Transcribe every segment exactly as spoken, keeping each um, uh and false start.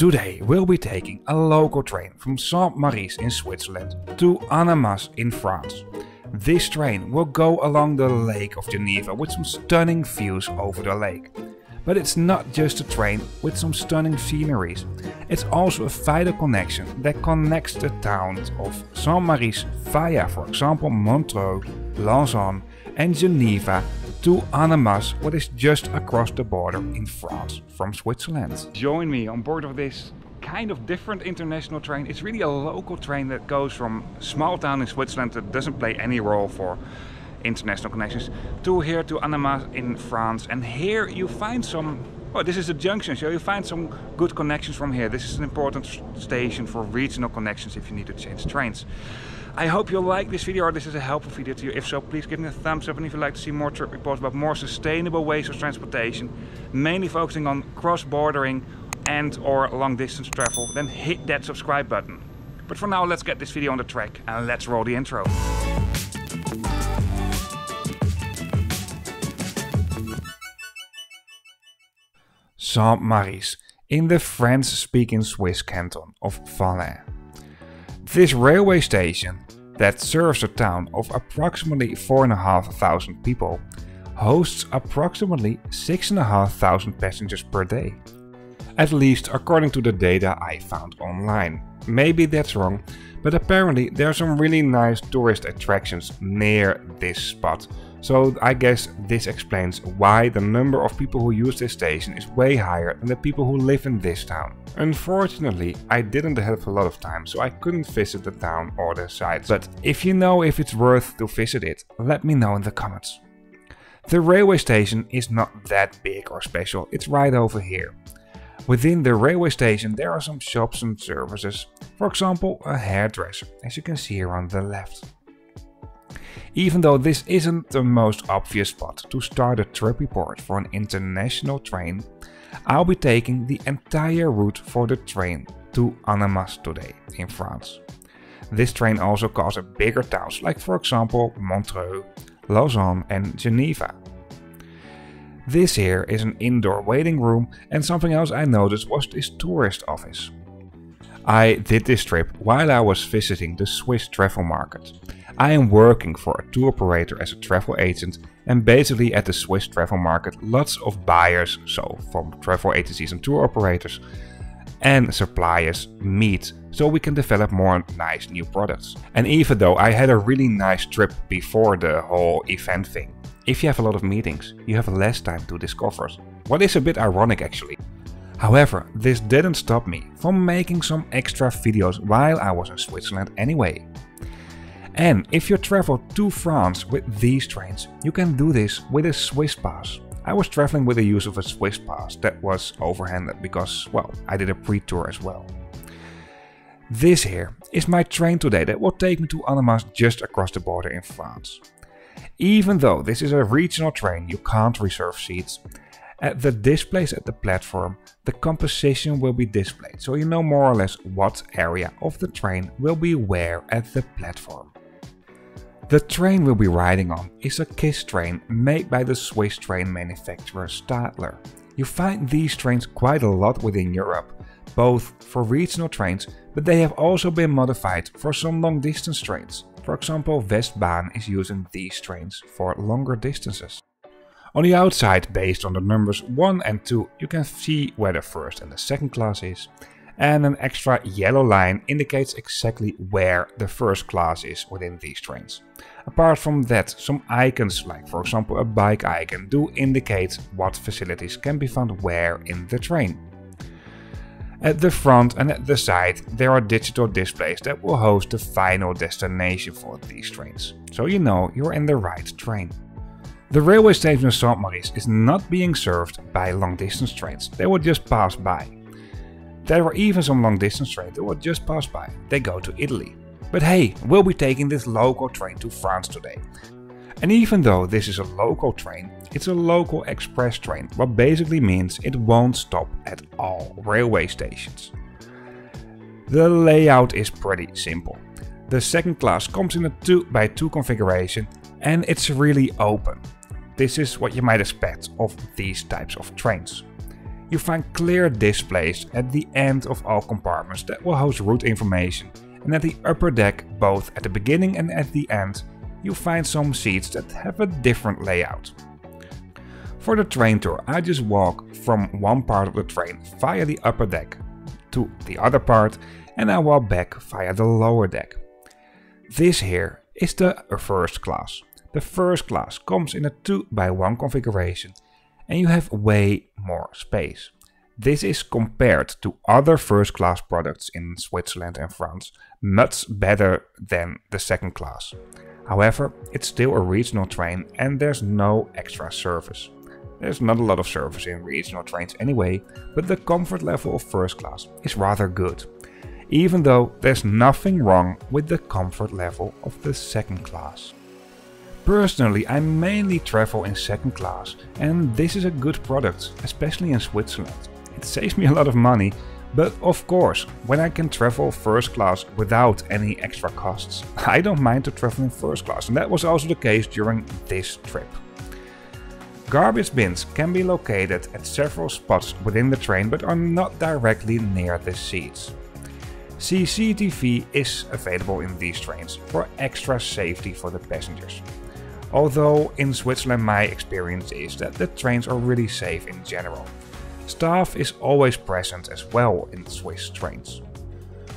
Today we'll be taking a local train from Saint Maurice in Switzerland to Annemasse in France. This train will go along the Lake of Geneva with some stunning views over the lake. But it's not just a train with some stunning sceneries, it's also a vital connection that connects the towns of Saint Maurice via, for example, Montreux, Lausanne and Geneva to Annemasse, what is just across the border in France from Switzerland. Join me on board of this kind of different international train. It's really a local train that goes from a small town in Switzerland that doesn't play any role for international connections to here to Annemasse in France. And here you find some, well, this is a junction, so you find some good connections from here. This is an important station for regional connections if you need to change trains. I hope you'll like this video, or this is a helpful video to you. If so, please give me a thumbs up, and if you'd like to see more trip reports about more sustainable ways of transportation, mainly focusing on cross-bordering and or long-distance travel, then hit that subscribe button. But for now, let's get this video on the track and let's roll the intro. Saint Maurice, in the French-speaking Swiss canton of Valais. This railway station, that serves a town of approximately four thousand five hundred people, hosts approximately six thousand five hundred passengers per day. At least according to the data I found online. Maybe that's wrong, but apparently there are some really nice tourist attractions near this spot. So I guess this explains why the number of people who use this station is way higher than the people who live in this town. Unfortunately, I didn't have a lot of time, so I couldn't visit the town or the sites. But if you know if it's worth to visit it, let me know in the comments. The railway station is not that big or special, it's right over here. Within the railway station there are some shops and services, for example a hairdresser, as you can see here on the left. Even though this isn't the most obvious spot to start a trip report for an international train, I'll be taking the entire route for the train to Annemasse today in France. This train also goes to bigger towns like for example Montreux, Lausanne and Geneva. This here is an indoor waiting room, and something else I noticed was this tourist office. I did this trip while I was visiting the Swiss travel market. I am working for a tour operator as a travel agent, and basically at the Swiss travel market lots of buyers, so from travel agencies and tour operators, and suppliers meet, so we can develop more nice new products. And even though I had a really nice trip before the whole event thing, if you have a lot of meetings, you have less time to discover, what is a bit ironic actually. However, this didn't stop me from making some extra videos while I was in Switzerland anyway. And if you travel to France with these trains, you can do this with a Swiss pass. I was traveling with the use of a Swiss pass that was overhanded because, well, I did a pre-tour as well. This here is my train today that will take me to Annemasse just across the border in France. Even though this is a regional train, you can't reserve seats. At the displays at the platform, the composition will be displayed, so you know more or less what area of the train will be where at the platform. The train we'll be riding on is a KISS train made by the Swiss train manufacturer Stadler. You find these trains quite a lot within Europe, both for regional trains, but they have also been modified for some long distance trains. For example, Westbahn is using these trains for longer distances. On the outside, based on the numbers one and two, you can see where the first and the second class is. And an extra yellow line indicates exactly where the first class is within these trains. Apart from that, some icons, like for example a bike icon, do indicate what facilities can be found where in the train. At the front and at the side there are digital displays that will host the final destination for these trains, so you know you're in the right train. The railway station of Saint Maurice is not being served by long distance trains, they will just pass by. There were even some long distance trains that were just passed by, they go to Italy. But hey, we'll be taking this local train to France today. And even though this is a local train, it's a local express train, what basically means it won't stop at all railway stations. The layout is pretty simple. The second class comes in a two by two configuration and it's really open. This is what you might expect of these types of trains. you find clear displays at the end of all compartments that will host route information, and at the upper deck, both at the beginning and at the end, you find some seats that have a different layout. For the train tour, I just walk from one part of the train via the upper deck to the other part, and I walk back via the lower deck. This here is the first class. The first class comes in a two by one configuration, and you have way more space. This is compared to other first class products in Switzerland and France, much better than the second class. However, it's still a regional train and there's no extra service. There's not a lot of service in regional trains anyway, but the comfort level of first class is rather good. Even though there's nothing wrong with the comfort level of the second class. Personally, I mainly travel in second class, and this is a good product, especially in Switzerland. It saves me a lot of money, but of course, when I can travel first class without any extra costs, I don't mind to travel in first class, and that was also the case during this trip. Garbage bins can be located at several spots within the train, but are not directly near the seats. C C T V is available in these trains for extra safety for the passengers. Although in Switzerland my experience is that the trains are really safe in general. Staff is always present as well in Swiss trains.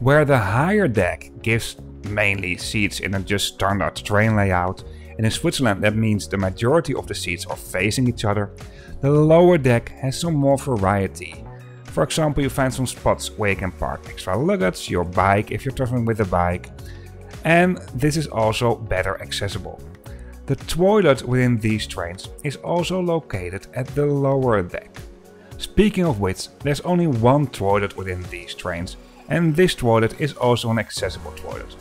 Where the higher deck gives mainly seats in a just standard train layout, and in Switzerland that means the majority of the seats are facing each other, the lower deck has some more variety. For example, you find some spots where you can park extra luggage, your bike if you're traveling with a bike, and this is also better accessible. The toilet within these trains is also located at the lower deck. Speaking of which, there's only one toilet within these trains, and this toilet is also an accessible toilet.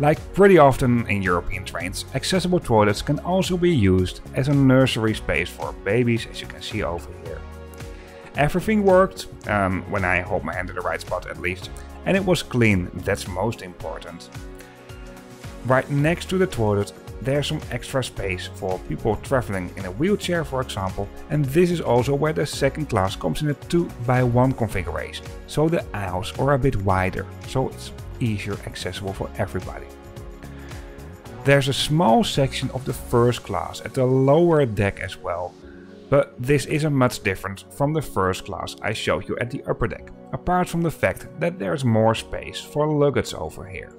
Like pretty often in European trains, accessible toilets can also be used as a nursery space for babies, as you can see over here. Everything worked, um, when I hold my hand in the right spot at least, and it was clean, that's most important. Right next to the toilet there's some extra space for people traveling in a wheelchair, for example, and this is also where the second class comes in a two by one configuration, so the aisles are a bit wider, so it's easier accessible for everybody. There's a small section of the first class at the lower deck as well. But this isn't much different from the first class I showed you at the upper deck, apart from the fact that there's more space for luggage over here.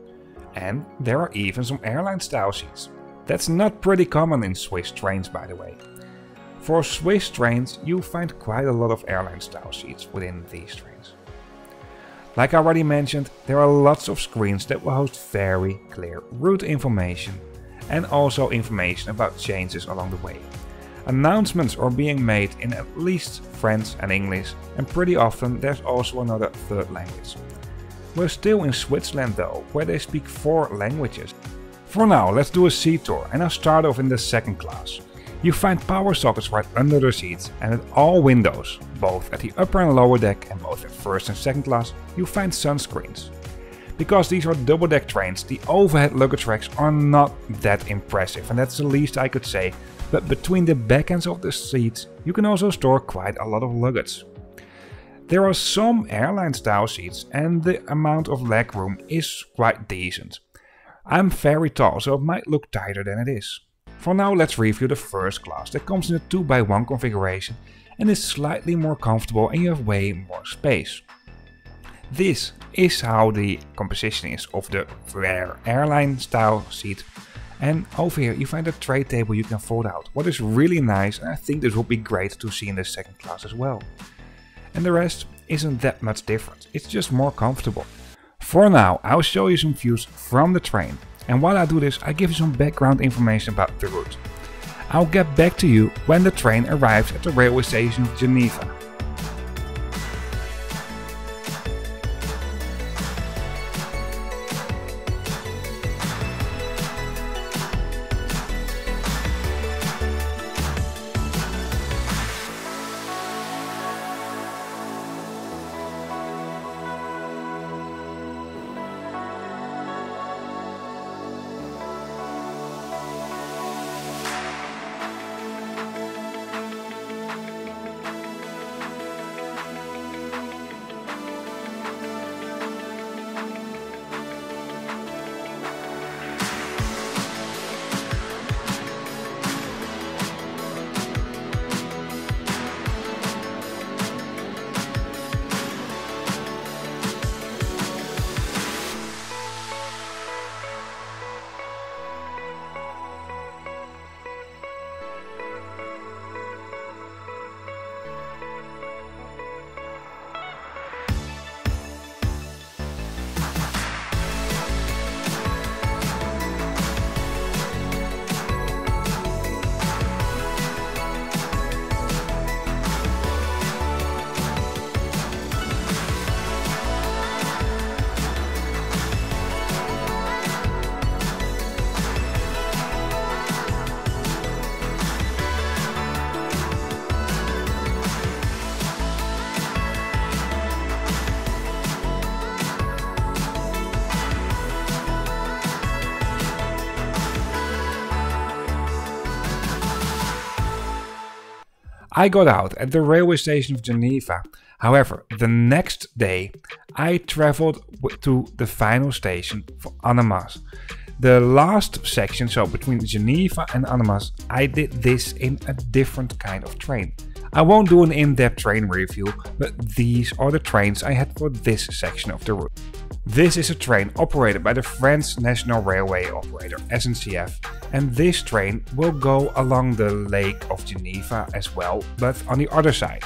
And there are even some airline style seats. That's not pretty common in Swiss trains, by the way. For Swiss trains you find quite a lot of airline style seats within these trains. Like I already mentioned, there are lots of screens that will host very clear route information and also information about changes along the way. Announcements are being made in at least French and English, and pretty often there's also another third language. We're still in Switzerland though, where they speak four languages. For now, let's do a seat tour, and I'll start off in the second class. You find power sockets right under the seats, and at all windows, both at the upper and lower deck and both at first and second class, you find sunscreens. Because these are double deck trains, the overhead luggage racks are not that impressive, and that's the least I could say. But between the back ends of the seats you can also store quite a lot of luggage. There are some airline style seats and the amount of leg room is quite decent. I'm very tall, so it might look tighter than it is. For now, let's review the first class that comes in a two by one configuration and is slightly more comfortable and you have way more space. This is how the composition is of the rare airline style seat. And over here you find a tray table you can fold out, what is really nice, and I think this will be great to see in the second class as well. And the rest isn't that much different, it's just more comfortable. For now, I'll show you some views from the train, and while I do this I give you some background information about the route. I'll get back to you when the train arrives at the railway station of Geneva. I got out at the railway station of Geneva. However, the next day I traveled to the final station for Annemasse. The last section, so between Geneva and Annemasse, I did this in a different kind of train. I won't do an in-depth train review, but these are the trains I had for this section of the route. This is a train operated by the French National Railway Operator, S N C F, and this train will go along the Lake of Geneva as well, but on the other side.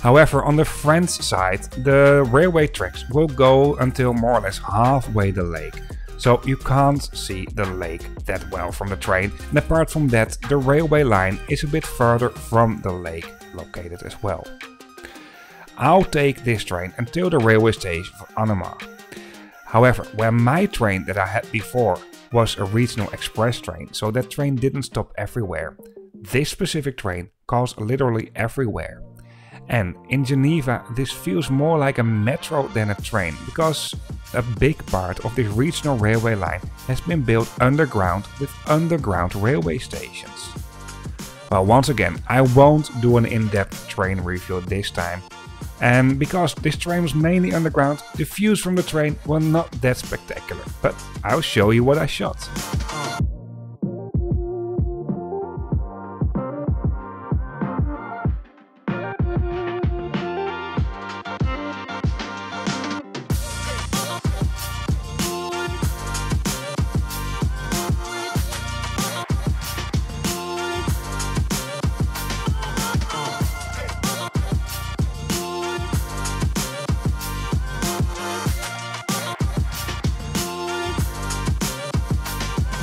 However, on the French side, the railway tracks will go until more or less halfway the lake. So you can't see the lake that well from the train, and apart from that, the railway line is a bit further from the lake located as well. I'll take this train until the railway station for Annemasse. However, where my train that I had before was a regional express train, so that train didn't stop everywhere. This specific train goes literally everywhere. And in Geneva, this feels more like a metro than a train, because a big part of this regional railway line has been built underground with underground railway stations. Well, once again, I won't do an in-depth train review this time. And because this train was mainly underground, the views from the train were not that spectacular, but I'll show you what I shot.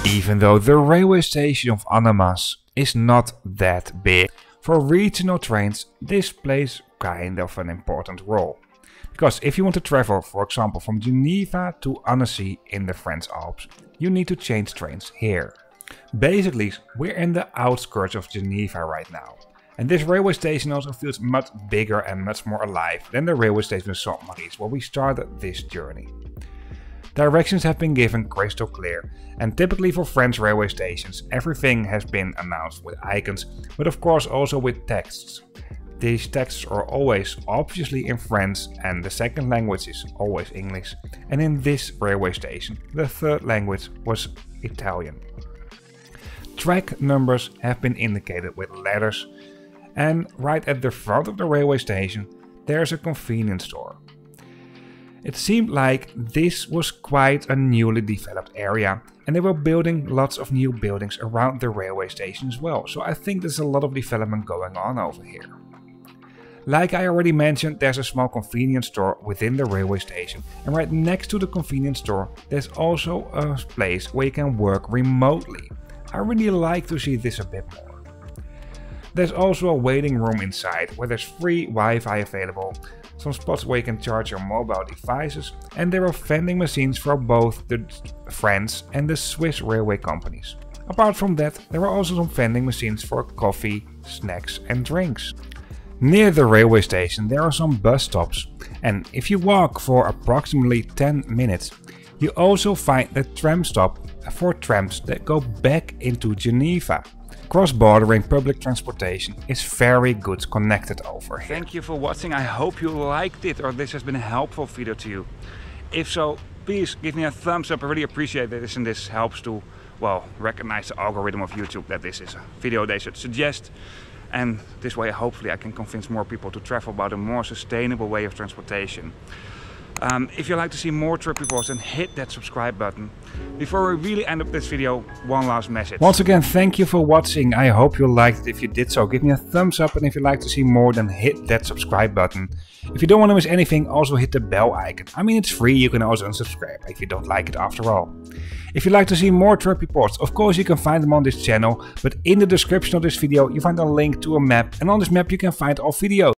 Even though the railway station of Annemasse is not that big, for regional trains this plays kind of an important role. Because if you want to travel, for example, from Geneva to Annecy in the French Alps, you need to change trains here. Basically, we're in the outskirts of Geneva right now. And this railway station also feels much bigger and much more alive than the railway station of Saint Maurice where we started this journey. Directions have been given crystal clear, and typically for French railway stations everything has been announced with icons, but of course also with texts. These texts are always obviously in French, and the second language is always English, and in this railway station the third language was Italian. Track numbers have been indicated with letters, and right at the front of the railway station there's a convenience store. It seemed like this was quite a newly developed area, and they were building lots of new buildings around the railway station as well, so I think there's a lot of development going on over here. Like I already mentioned, there's a small convenience store within the railway station, and right next to the convenience store there's also a place where you can work remotely. I really like to see this a bit more. There's also a waiting room inside where there's free Wi-Fi available, some spots where you can charge your mobile devices, and there are vending machines for both the French and the Swiss railway companies. Apart from that, there are also some vending machines for coffee, snacks and drinks. Near the railway station there are some bus stops, and if you walk for approximately ten minutes, you also find the tram stop for trams that go back into Geneva. Cross-bordering public transportation is very good connected over here. Thank you for watching. I hope you liked it or this has been a helpful video to you. If so, please give me a thumbs up. I really appreciate this, and this helps to, well, recognize the algorithm of YouTube that this is a video they should suggest. And this way, hopefully, I can convince more people to travel about a more sustainable way of transportation. Um, if you'd like to see more trip reports, then hit that subscribe button. Before we really end up this video, one last message. Once again, thank you for watching. I hope you liked it. If you did so, give me a thumbs up, and if you'd like to see more, then hit that subscribe button. If you don't want to miss anything, also hit the bell icon. I mean, it's free. You can also unsubscribe if you don't like it after all. If you'd like to see more trip reports, of course you can find them on this channel, but in the description of this video you find a link to a map, and on this map you can find all videos.